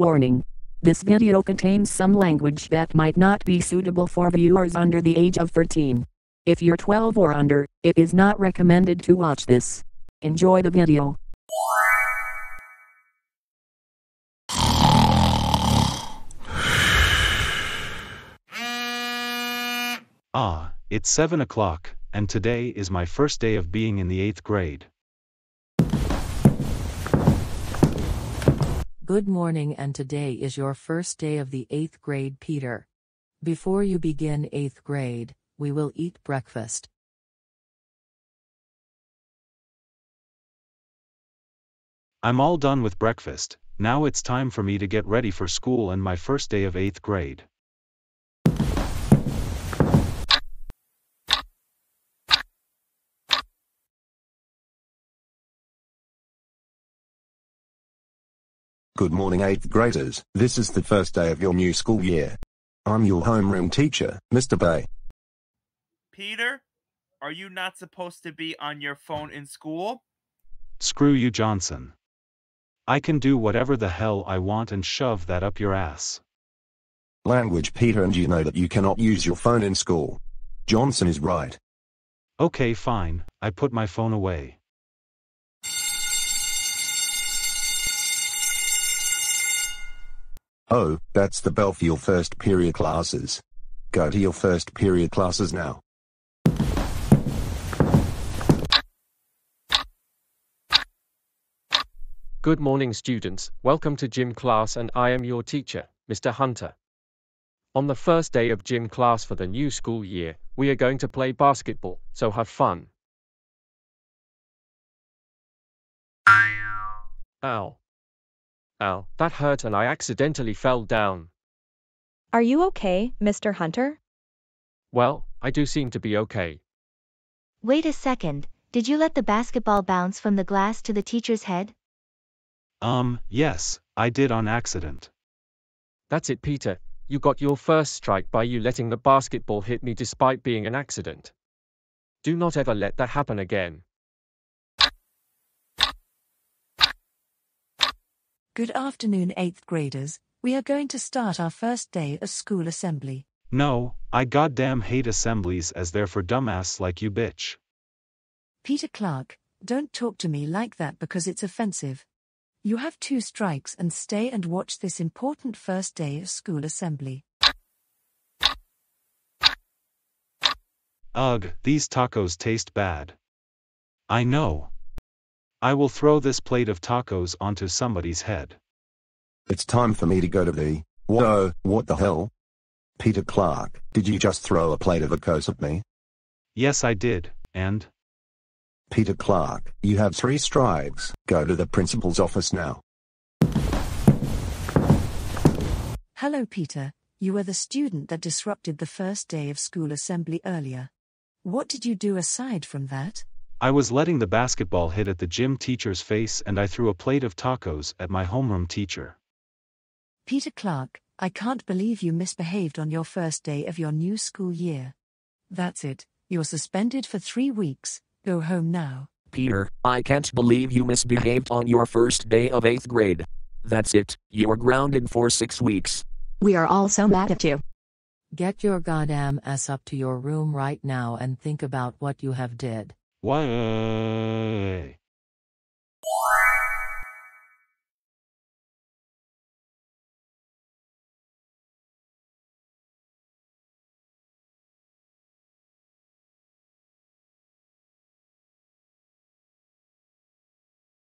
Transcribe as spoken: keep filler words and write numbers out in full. Warning. This video contains some language that might not be suitable for viewers under the age of thirteen. If you're twelve or under, it is not recommended to watch this. Enjoy the video. Ah, it's seven o'clock, and today is my first day of being in the eighth grade. Good morning, and today is your first day of the eighth grade, Peter. Before you begin eighth grade, we will eat breakfast. I'm all done with breakfast. Now it's time for me to get ready for school and my first day of eighth grade. Good morning, eighth graders. This is the first day of your new school year. I'm your homeroom teacher, Mister Bay. Peter, are you not supposed to be on your phone in school? Screw you, Johnson. I can do whatever the hell I want and shove that up your ass. Language, Peter, and you know that you cannot use your phone in school. Johnson is right. Okay, fine. I put my phone away. Oh, that's the bell for your first period classes. Go to your first period classes now. Good morning, students. Welcome to gym class, and I am your teacher, Mister Hunter. On the first day of gym class for the new school year, we are going to play basketball, so have fun. Ow. Ow, that hurt, and I accidentally fell down. Are you okay, Mister Hunter? Well, I do seem to be okay. Wait a second, did you let the basketball bounce from the glass to the teacher's head? Um, yes, I did on accident. That's it, Peter. You got your first strike by you letting the basketball hit me despite being an accident. Do not ever let that happen again. Good afternoon, eighth graders. We are going to start our first day of school assembly. No, I goddamn hate assemblies as they're for dumbass like you, bitch. Peter Clark, don't talk to me like that because it's offensive. You have two strikes, and stay and watch this important first day of school assembly. Ugh, these tacos taste bad. I know. I will throw this plate of tacos onto somebody's head. It's time for me to go to the... Whoa, what the hell? Peter Clark, did you just throw a plate of tacos at me? Yes, I did, and... Peter Clark, you have three strikes. Go to the principal's office now. Hello, Peter. You were the student that disrupted the first day of school assembly earlier. What did you do aside from that? I was letting the basketball hit at the gym teacher's face, and I threw a plate of tacos at my homeroom teacher. Peter Clark, I can't believe you misbehaved on your first day of your new school year. That's it, you're suspended for three weeks. Go home now. Peter, I can't believe you misbehaved on your first day of eighth grade. That's it, you're grounded for six weeks. We are all so mad at you. Get your goddamn ass up to your room right now and think about what you have did. Why?